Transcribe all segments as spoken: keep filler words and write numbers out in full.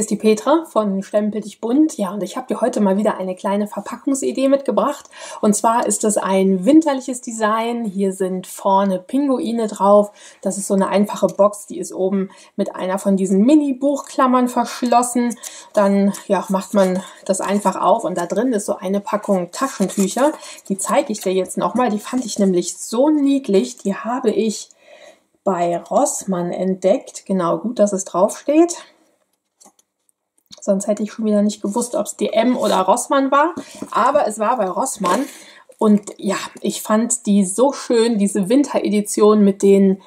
Hier ist die Petra von Stempel dich bunt. Ja, und ich habe dir heute mal wieder eine kleine Verpackungsidee mitgebracht. Und zwar ist es ein winterliches Design. Hier sind vorne Pinguine drauf. Das ist so eine einfache Box, die ist oben mit einer von diesen Mini-Buchklammern verschlossen. Dann ja, macht man das einfach auf und da drin ist so eine Packung Taschentücher. Die zeige ich dir jetzt nochmal. Die fand ich nämlich so niedlich. Die habe ich bei Rossmann entdeckt. Genau, gut, dass es draufsteht. Sonst hätte ich schon wieder nicht gewusst, ob es D M oder Rossmann war. Aber es war bei Rossmann. Und ja, ich fand die so schön, diese Winteredition mit den,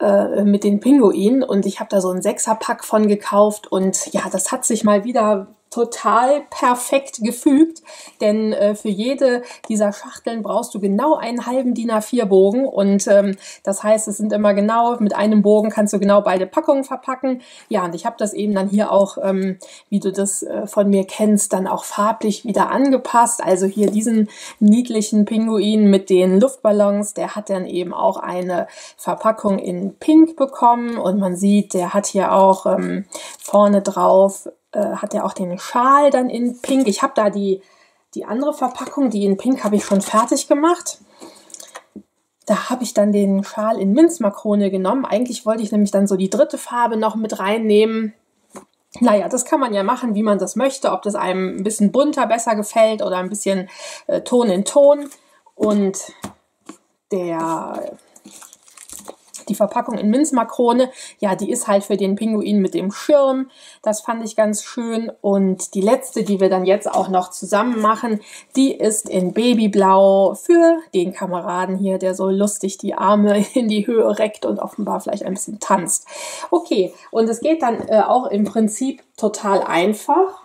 äh, mit den Pinguinen. Und ich habe da so ein Sechserpack von gekauft. Und ja, das hat sich mal wieder total perfekt gefügt, denn äh, für jede dieser Schachteln brauchst du genau einen halben D I N A vier Bogen und ähm, das heißt, es sind immer genau, mit einem Bogen kannst du genau beide Packungen verpacken. Ja, und ich habe das eben dann hier auch, ähm, wie du das äh, von mir kennst, dann auch farblich wieder angepasst. Also hier diesen niedlichen Pinguin mit den Luftballons, der hat dann eben auch eine Verpackung in Pink bekommen und man sieht, der hat hier auch ähm, vorne drauf hat er auch den Schal dann in Pink. Ich habe da die, die andere Verpackung, die in Pink habe ich schon fertig gemacht. Da habe ich dann den Schal in Minzmakrone genommen. Eigentlich wollte ich nämlich dann so die dritte Farbe noch mit reinnehmen. Naja, das kann man ja machen, wie man das möchte, ob das einem ein bisschen bunter besser gefällt oder ein bisschen äh, Ton in Ton. Und der... Die Verpackung in Minzmakrone, ja, die ist halt für den Pinguin mit dem Schirm. Das fand ich ganz schön. Und die letzte, die wir dann jetzt auch noch zusammen machen, die ist in Babyblau für den Kameraden hier, der so lustig die Arme in die Höhe reckt und offenbar vielleicht ein bisschen tanzt. Okay, und es geht dann äh, auch im Prinzip total einfach.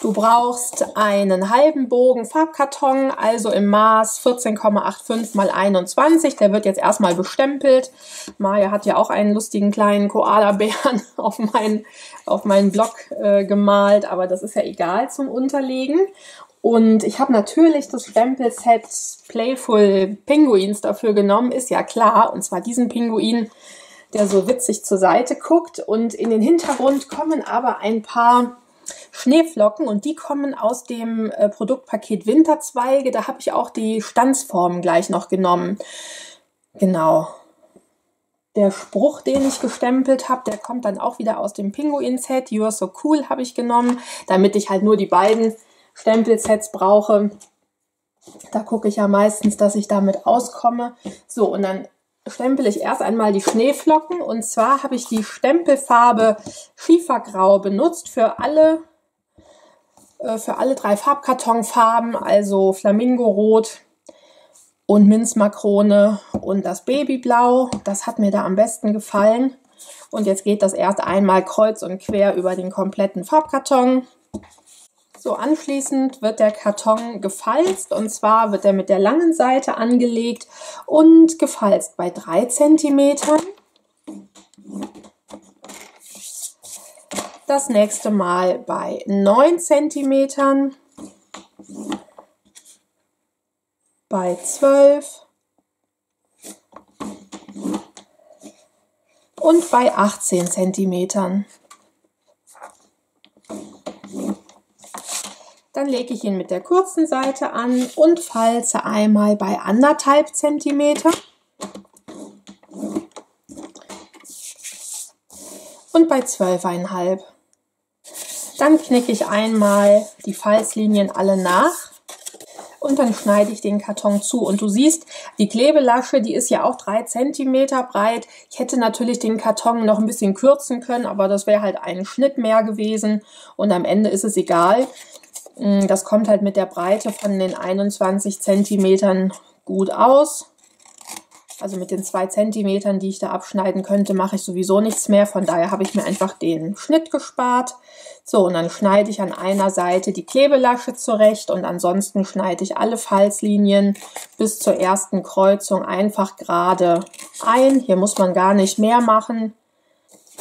Du brauchst einen halben Bogen Farbkarton, also im Maß vierzehn Komma fünfundachtzig mal einundzwanzig. Der wird jetzt erstmal bestempelt. Maja hat ja auch einen lustigen kleinen Koala-Bären auf meinen, auf meinen Blog äh, gemalt, aber das ist ja egal zum Unterlegen. Und ich habe natürlich das Stempelset Playful Penguins dafür genommen, ist ja klar. Und zwar diesen Pinguin, der so witzig zur Seite guckt. Und in den Hintergrund kommen aber ein paar Schneeflocken und die kommen aus dem äh, Produktpaket Winterzweige. Da habe ich auch die Stanzformen gleich noch genommen. Genau. Der Spruch, den ich gestempelt habe, der kommt dann auch wieder aus dem Pinguin-Set. You're so cool habe ich genommen, damit ich halt nur die beiden Stempelsets brauche. Da gucke ich ja meistens, dass ich damit auskomme. So, und dann stempel ich erst einmal die Schneeflocken und zwar habe ich die Stempelfarbe Schiefergrau benutzt für alle, äh, für alle drei Farbkartonfarben, also Flamingorot und Minzmakrone und das Babyblau. Das hat mir da am besten gefallen und jetzt geht das erst einmal kreuz und quer über den kompletten Farbkarton. So, anschließend wird der Karton gefalzt und zwar wird er mit der langen Seite angelegt und gefalzt bei drei Zentimeter. Das nächste Mal bei neun Zentimeter, bei zwölf und bei achtzehn Zentimeter. Dann lege ich ihn mit der kurzen Seite an und falze einmal bei anderthalb Zentimeter und bei zwölf Komma fünf. Dann knicke ich einmal die Falzlinien alle nach und dann schneide ich den Karton zu. Und du siehst, die Klebelasche, die ist ja auch drei Zentimeter breit. Ich hätte natürlich den Karton noch ein bisschen kürzen können, aber das wäre halt ein Schnitt mehr gewesen und am Ende ist es egal. Das kommt halt mit der Breite von den einundzwanzig Zentimeter gut aus. Also mit den zwei Zentimeter, die ich da abschneiden könnte, mache ich sowieso nichts mehr. Von daher habe ich mir einfach den Schnitt gespart. So, und dann schneide ich an einer Seite die Klebelasche zurecht und ansonsten schneide ich alle Falzlinien bis zur ersten Kreuzung einfach gerade ein. Hier muss man gar nicht mehr machen.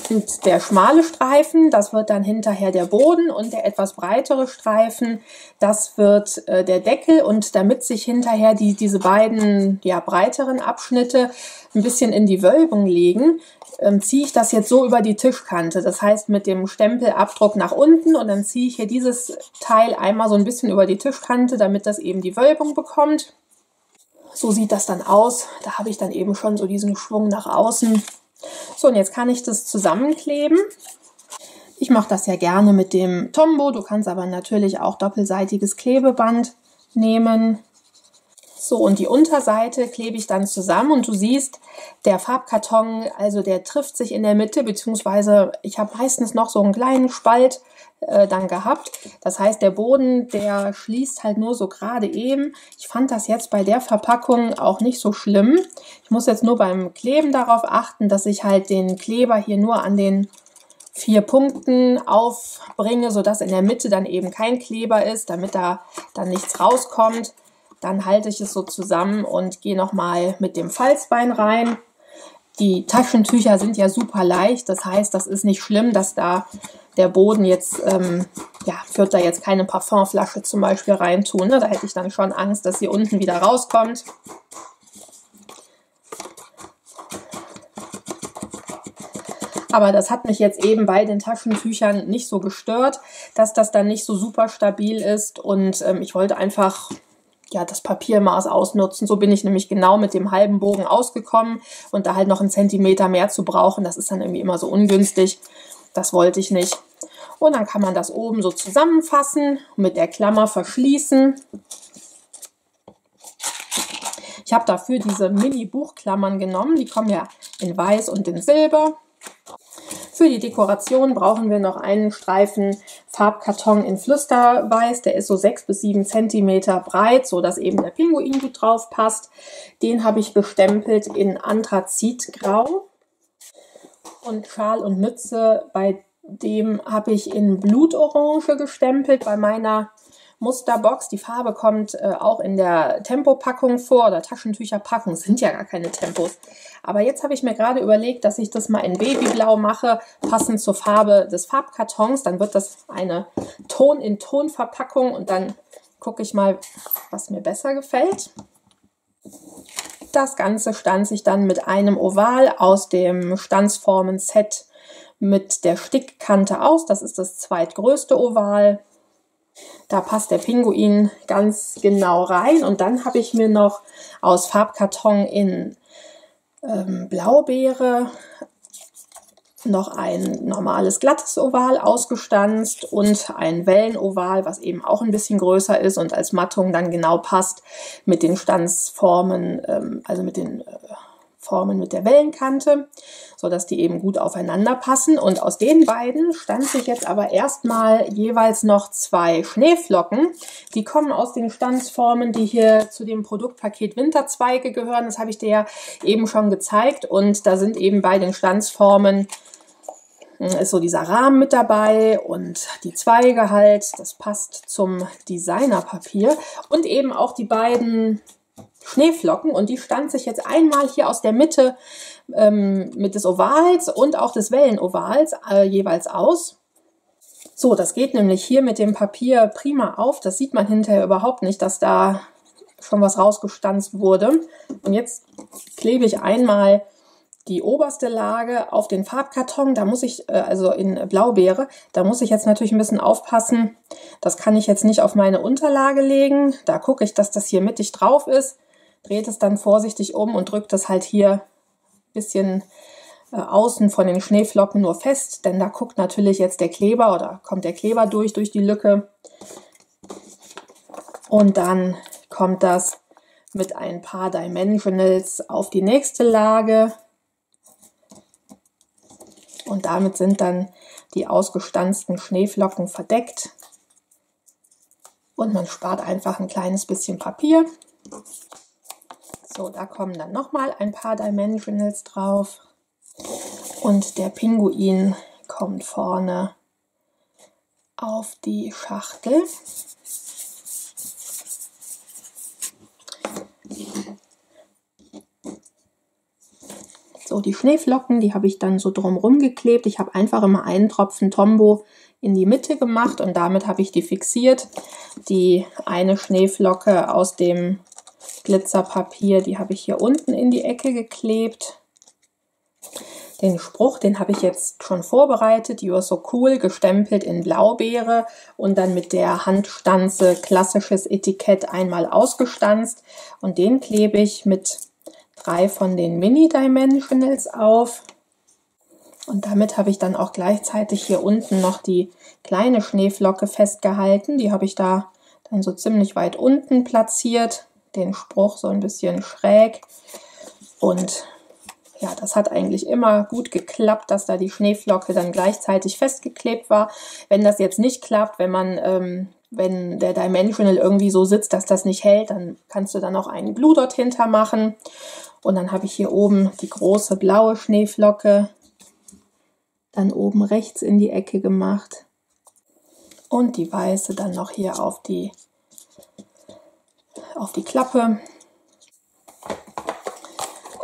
sind der schmale Streifen, das wird dann hinterher der Boden, und der etwas breitere Streifen, das wird äh, der Deckel. Und damit sich hinterher die, diese beiden ja, breiteren Abschnitte ein bisschen in die Wölbung legen, ähm, ziehe ich das jetzt so über die Tischkante. Das heißt mit dem Stempelabdruck nach unten, und dann ziehe ich hier dieses Teil einmal so ein bisschen über die Tischkante, damit das eben die Wölbung bekommt. So sieht das dann aus. Da habe ich dann eben schon so diesen Schwung nach außen. So, und jetzt kann ich das zusammenkleben. Ich mache das ja gerne mit dem Tombow. Du kannst aber natürlich auch doppelseitiges Klebeband nehmen. So, und die Unterseite klebe ich dann zusammen, und du siehst, der Farbkarton, also der trifft sich in der Mitte, beziehungsweise ich habe meistens noch so einen kleinen Spalt äh, dann gehabt. Das heißt, der Boden, der schließt halt nur so gerade eben. Ich fand das jetzt bei der Verpackung auch nicht so schlimm. Ich muss jetzt nur beim Kleben darauf achten, dass ich halt den Kleber hier nur an den vier Punkten aufbringe, sodass in der Mitte dann eben kein Kleber ist, damit da dann nichts rauskommt. Dann halte ich es so zusammen und gehe nochmal mit dem Falzbein rein. Die Taschentücher sind ja super leicht, das heißt, das ist nicht schlimm, dass da der Boden jetzt, ähm, ja, ich würde da jetzt keine Parfumflasche zum Beispiel reintun, ne? Da hätte ich dann schon Angst, dass sie unten wieder rauskommt. Aber das hat mich jetzt eben bei den Taschentüchern nicht so gestört, dass das dann nicht so super stabil ist, und ähm, ich wollte einfach ja, das Papiermaß ausnutzen. So bin ich nämlich genau mit dem halben Bogen ausgekommen, und da halt noch einen Zentimeter mehr zu brauchen, das ist dann irgendwie immer so ungünstig. Das wollte ich nicht. Und dann kann man das oben so zusammenfassen, mit der Klammer verschließen. Ich habe dafür diese Mini-Buchklammern genommen, die kommen ja in Weiß und in Silber. Für die Dekoration brauchen wir noch einen Streifen Farbkarton in Flüsterweiß. Der ist so sechs bis sieben Zentimeter breit, sodass eben der Pinguin gut drauf passt. Den habe ich gestempelt in Anthrazitgrau. Und Schal und Mütze, bei dem habe ich in Blutorange gestempelt, bei meiner Musterbox. Die Farbe kommt äh, auch in der Tempopackung vor, oder Taschentücherpackung, sind ja gar keine Tempos. Aber jetzt habe ich mir gerade überlegt, dass ich das mal in Babyblau mache, passend zur Farbe des Farbkartons. Dann wird das eine Ton-in-Ton-Verpackung, und dann gucke ich mal, was mir besser gefällt. Das Ganze stanze ich dann mit einem Oval aus dem Stanzformen-Set mit der Stickkante aus. Das ist das zweitgrößte Oval. Da passt der Pinguin ganz genau rein. Und dann habe ich mir noch aus Farbkarton in ähm, Blaubeere noch ein normales glattes Oval ausgestanzt und ein Wellenoval, was eben auch ein bisschen größer ist und als Mattung dann genau passt mit den Stanzformen, ähm, also mit den äh, Formen mit der Wellenkante, sodass die eben gut aufeinander passen. Und aus den beiden stanze ich jetzt aber erstmal jeweils noch zwei Schneeflocken. Die kommen aus den Stanzformen, die hier zu dem Produktpaket Winterzweige gehören. Das habe ich dir ja eben schon gezeigt. Und da sind eben bei den Stanzformen ist so dieser Rahmen mit dabei und die Zweige halt. Das passt zum Designerpapier. Und eben auch die beiden Schneeflocken, und die stanze ich jetzt einmal hier aus der Mitte ähm, mit des Ovals und auch des Wellenovals äh, jeweils aus. So, das geht nämlich hier mit dem Papier prima auf. Das sieht man hinterher überhaupt nicht, dass da schon was rausgestanzt wurde. Und jetzt klebe ich einmal die oberste Lage auf den Farbkarton, da muss ich, also in Blaubeere, da muss ich jetzt natürlich ein bisschen aufpassen, das kann ich jetzt nicht auf meine Unterlage legen, da gucke ich, dass das hier mittig drauf ist, dreht es dann vorsichtig um und drückt das halt hier ein bisschen äh, außen von den Schneeflocken nur fest, denn da guckt natürlich jetzt der Kleber, oder kommt der Kleber durch, durch die Lücke, und dann kommt das mit ein paar Dimensionals auf die nächste Lage. Und damit sind dann die ausgestanzten Schneeflocken verdeckt. Und man spart einfach ein kleines bisschen Papier. So, da kommen dann nochmal ein paar Dimensionals drauf. Und der Pinguin kommt vorne auf die Schachtel. So, die Schneeflocken, die habe ich dann so drumherum geklebt. Ich habe einfach immer einen Tropfen Tombow in die Mitte gemacht und damit habe ich die fixiert. Die eine Schneeflocke aus dem Glitzerpapier, die habe ich hier unten in die Ecke geklebt. Den Spruch, den habe ich jetzt schon vorbereitet. You're so cool, gestempelt in Blaubeere und dann mit der Handstanze klassisches Etikett einmal ausgestanzt. Und den klebe ich mit drei von den Mini-Dimensionals auf. Und damit habe ich dann auch gleichzeitig hier unten noch die kleine Schneeflocke festgehalten. Die habe ich da dann so ziemlich weit unten platziert. Den Spruch so ein bisschen schräg. Und ja, das hat eigentlich immer gut geklappt, dass da die Schneeflocke dann gleichzeitig festgeklebt war. Wenn das jetzt nicht klappt, wenn man, ähm, wenn der Dimensional irgendwie so sitzt, dass das nicht hält, dann kannst du dann auch einen Glue dort hinter machen. Und dann habe ich hier oben die große blaue Schneeflocke dann oben rechts in die Ecke gemacht. Und die weiße dann noch hier auf die, auf die Klappe.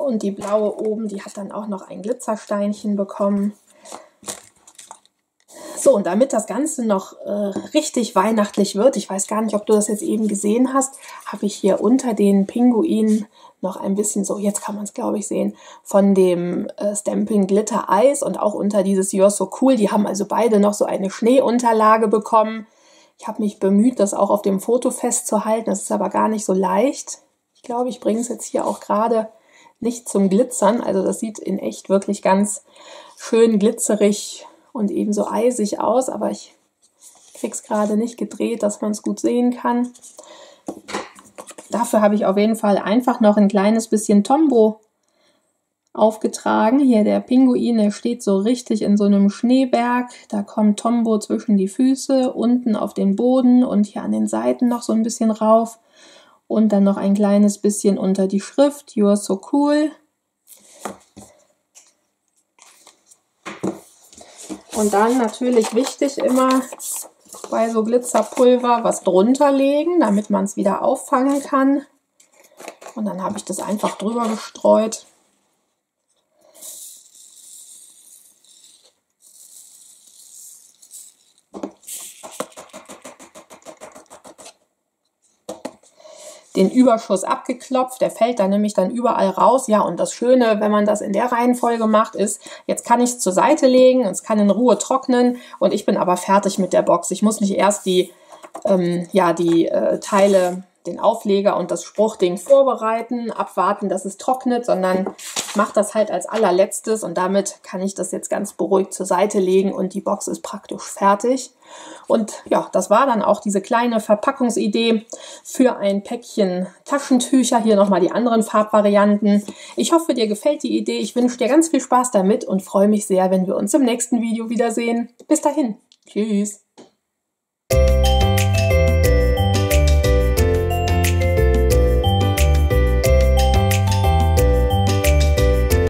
Und die blaue oben, die hat dann auch noch ein Glitzersteinchen bekommen. So, und damit das Ganze noch äh, richtig weihnachtlich wird, ich weiß gar nicht, ob du das jetzt eben gesehen hast, habe ich hier unter den Pinguinen noch ein bisschen so, jetzt kann man es glaube ich sehen, von dem äh, Stampin' Glitter Eis und auch unter dieses You're so cool. Die haben also beide noch so eine Schneeunterlage bekommen. Ich habe mich bemüht, das auch auf dem Foto festzuhalten. Das ist aber gar nicht so leicht. Ich glaube, ich bringe es jetzt hier auch gerade nicht zum Glitzern, also das sieht in echt wirklich ganz schön glitzerig und eben so eisig aus, aber ich krieg's gerade nicht gedreht, dass man es gut sehen kann. Dafür habe ich auf jeden Fall einfach noch ein kleines bisschen Tombow aufgetragen. Hier der Pinguin, der steht so richtig in so einem Schneeberg, da kommt Tombow zwischen die Füße, unten auf den Boden und hier an den Seiten noch so ein bisschen rauf. Und dann noch ein kleines bisschen unter die Schrift, You're so cool. Und dann natürlich wichtig immer bei so Glitzerpulver was drunter legen, damit man es wieder auffangen kann. Und dann habe ich das einfach drüber gestreut. Den Überschuss abgeklopft, der fällt dann nämlich dann überall raus. Ja, und das Schöne, wenn man das in der Reihenfolge macht, ist, jetzt kann ich es zur Seite legen, es kann in Ruhe trocknen und ich bin aber fertig mit der Box. Ich muss nicht erst die, ähm, ja, die äh, Teile, den Aufleger und das Spruchding vorbereiten, abwarten, dass es trocknet, sondern mache das halt als allerletztes und damit kann ich das jetzt ganz beruhigt zur Seite legen und die Box ist praktisch fertig. Und ja, das war dann auch diese kleine Verpackungsidee für ein Päckchen Taschentücher. Hier nochmal die anderen Farbvarianten. Ich hoffe, dir gefällt die Idee. Ich wünsche dir ganz viel Spaß damit und freue mich sehr, wenn wir uns im nächsten Video wiedersehen. Bis dahin. Tschüss.